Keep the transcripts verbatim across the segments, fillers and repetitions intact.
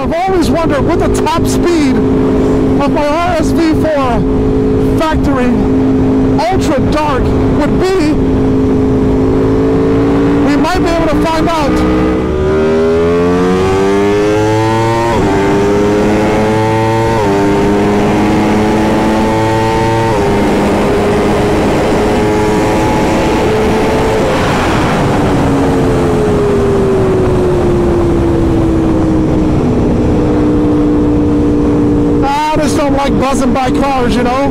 I've always wondered what the top speed of my R S V four Factory Ultra Dark would be. We might be able to find out. Like buzzing by cars, you know,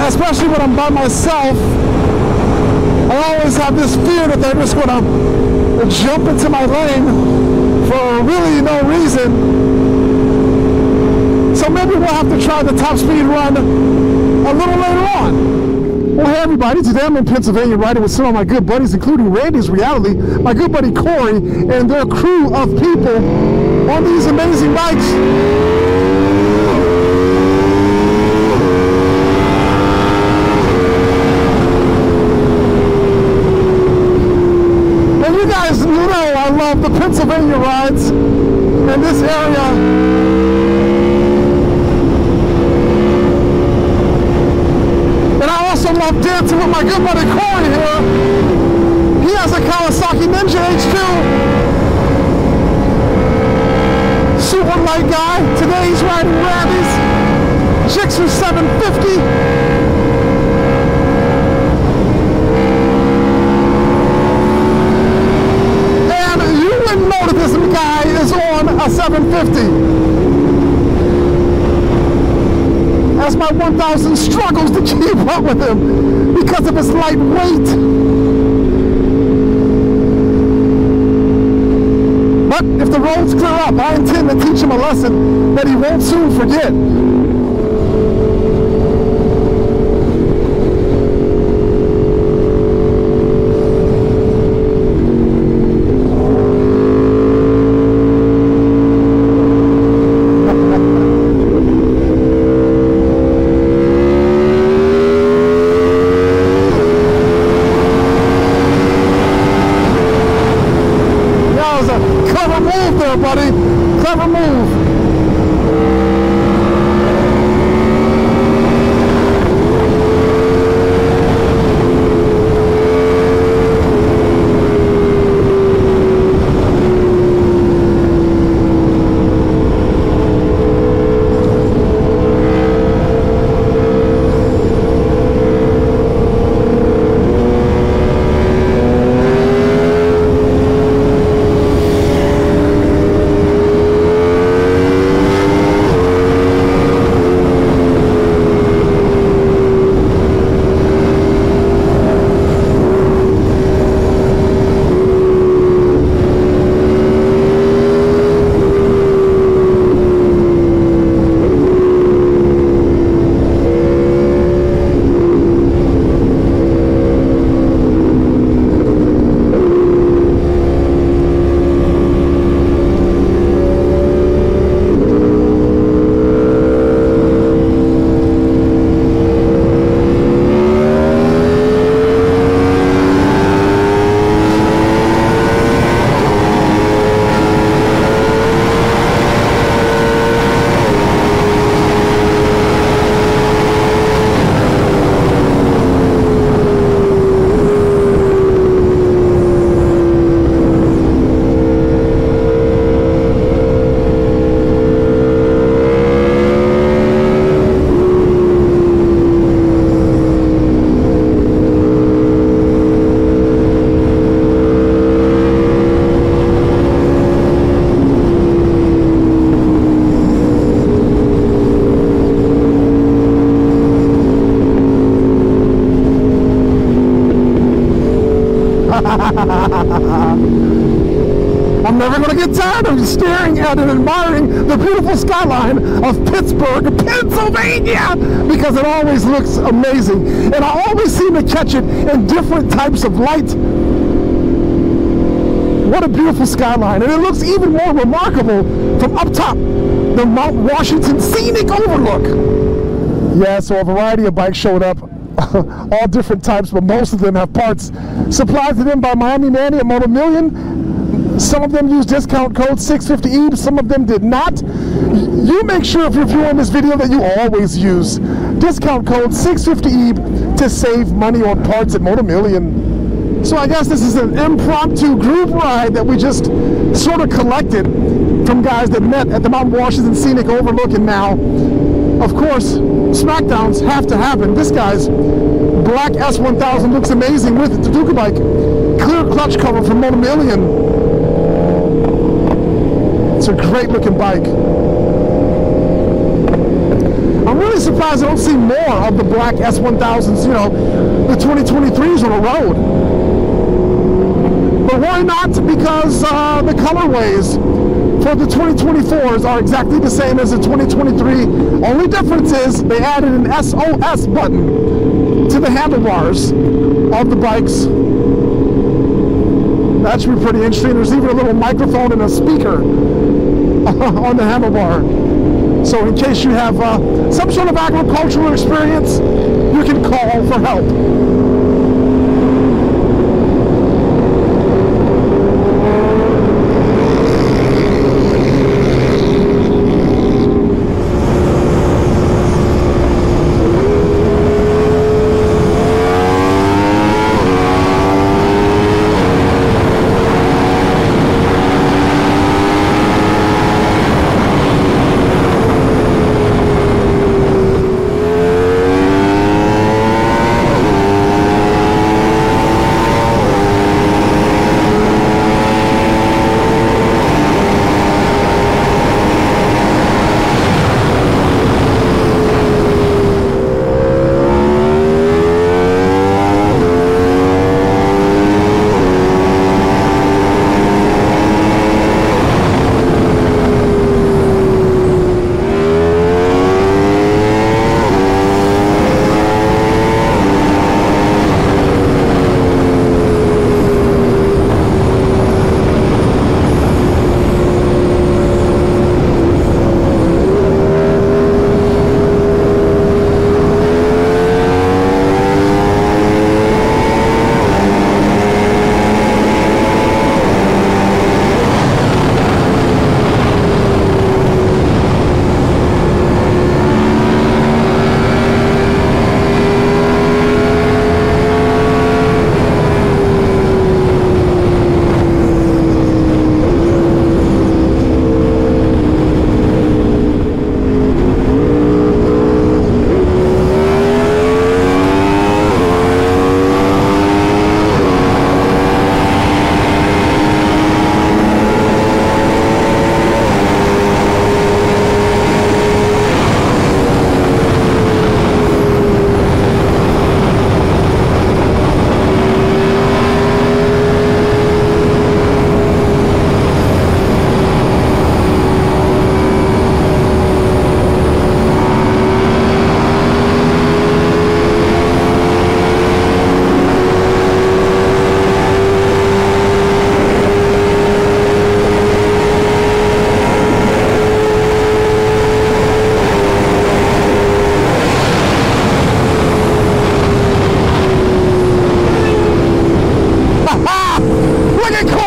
especially when I'm by myself. I always have this fear that they're just going to jump into my lane for really no reason. So maybe we'll have to try the top speed run a little later on. Well, hey everybody, today I'm in Pennsylvania riding with some of my good buddies, including Randy's Reality, my good buddy Corey, and their crew of people on these amazing bikes. Love the Pennsylvania rides in this area. And I also love dancing with my good buddy Corey here. He has a Kawasaki Ninja H two. Super light guy. Today he's riding Randy's Gixxer seven fifty. seven fifty. That's my one thousand struggles to keep up with him because of his light weight. But if the roads clear up, I intend to teach him a lesson that he won't soon forget. Buddy, clever move. I'm never going to get tired of staring at and admiring the beautiful skyline of Pittsburgh, Pennsylvania, because it always looks amazing. And I always seem to catch it in different types of light. What a beautiful skyline. And it looks even more remarkable from up top, the Mount Washington scenic overlook. Yeah, so a variety of bikes showed up. All different types, but most of them have parts supplied to them by Miami Manny at MotoMillion. Some of them use discount code six fifty I B, some of them did not. You make sure if you're viewing this video that you always use discount code six fifty I B to save money on parts at MotoMillion. So I guess this is an impromptu group ride that we just sort of collected from guys that met at the Mount Washington Scenic Overlook, and now, of course, Smackdowns have to happen. This guy's black S one thousand looks amazing with it, the Duca bike. Clear clutch cover from MotoMillion. It's a great looking bike. I'm really surprised I don't see more of the black S one thousands, you know, the twenty twenty-threes on the road. But why not? Because uh, the colorways for the twenty twenty-fours are exactly the same as the twenty twenty-three. Only difference is they added an S O S button to the handlebars of the bikes. That should be pretty interesting. There's even a little microphone and a speaker on the handlebar. So in case you have uh, some sort of agricultural experience, you can call for help.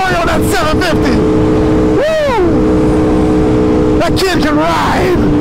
That seven fifty! Woo! That kid can ride!